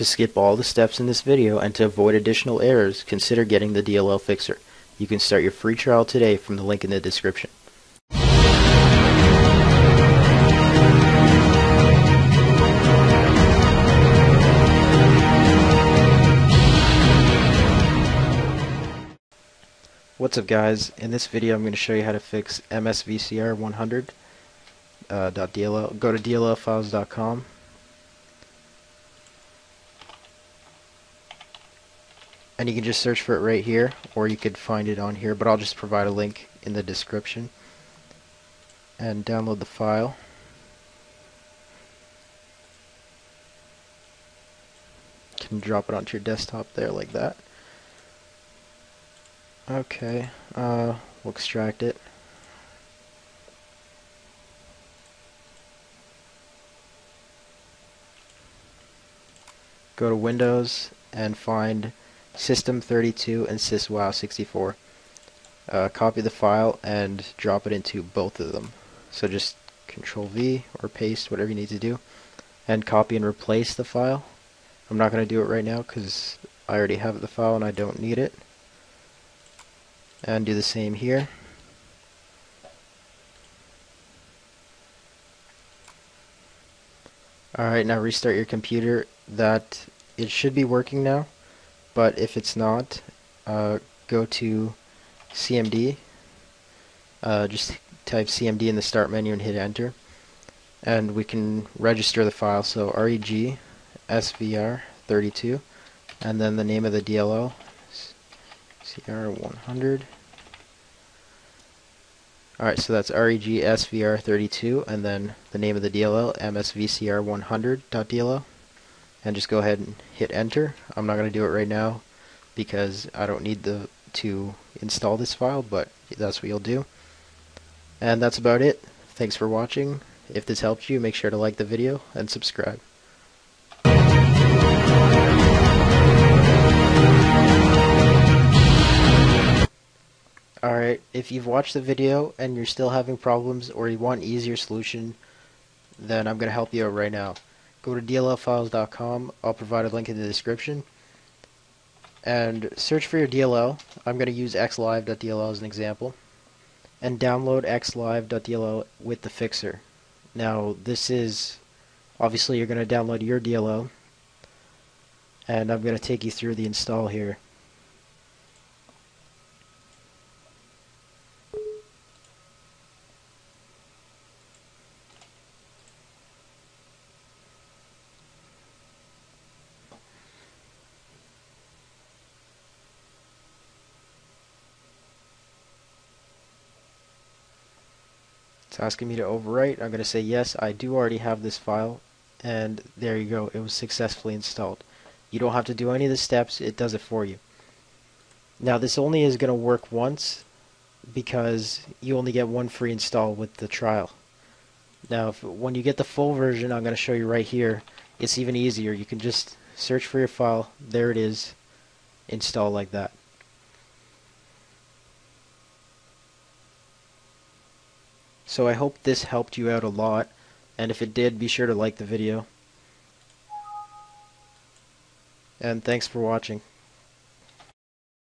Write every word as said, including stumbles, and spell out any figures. To skip all the steps in this video and to avoid additional errors, consider getting the D L L Fixer. You can start your free trial today from the link in the description. What's up guys, in this video I'm going to show you how to fix M S V C R one hundred dot D L L. Go to D L L files dot com. And you can just search for it right here, or you could find it on here, but I'll just provide a link in the description. And download the file. You can drop it onto your desktop there like that. Okay, uh, we'll extract it. Go to Windows and find System thirty-two and SysWow sixty-four. Uh, copy the file and drop it into both of them. So just Control V or paste, whatever you need to do, and copy and replace the file. I'm not going to do it right now because I already have the file and I don't need it. And do the same here. Alright, now restart your computer. That it should be working now. But if it's not, uh, go to C M D, uh, just type C M D in the start menu and hit enter, and we can register the file. So regsvr thirty-two, and then the name of the D L L, C R one hundred. Alright, so that's regsvr thirty-two, and then the name of the D L L, M S V C R one hundred dot D L L. And just go ahead and hit enter. I'm not going to do it right now because I don't need the to install this file, but that's what you'll do. And that's about it. Thanks for watching. If this helped you, make sure to like the video and subscribe. Alright, if you've watched the video and you're still having problems or you want an easier solution, then I'm going to help you out right now. Go to D L L files dot com, I'll provide a link in the description, and search for your D L L. I'm going to use xlive dot D L L as an example, and download xlive dot D L L with the fixer. Now this is, obviously you're going to download your D L L, and I'm going to take you through the install here. It's asking me to overwrite. I'm going to say yes, I do already have this file, and there you go, it was successfully installed. You don't have to do any of the steps, it does it for you. Now this only is going to work once because you only get one free install with the trial. Now if, when you get the full version, I'm going to show you right here, it's even easier. You can just search for your file, there it is, install like that. So I hope this helped you out a lot, and if it did, be sure to like the video. And thanks for watching.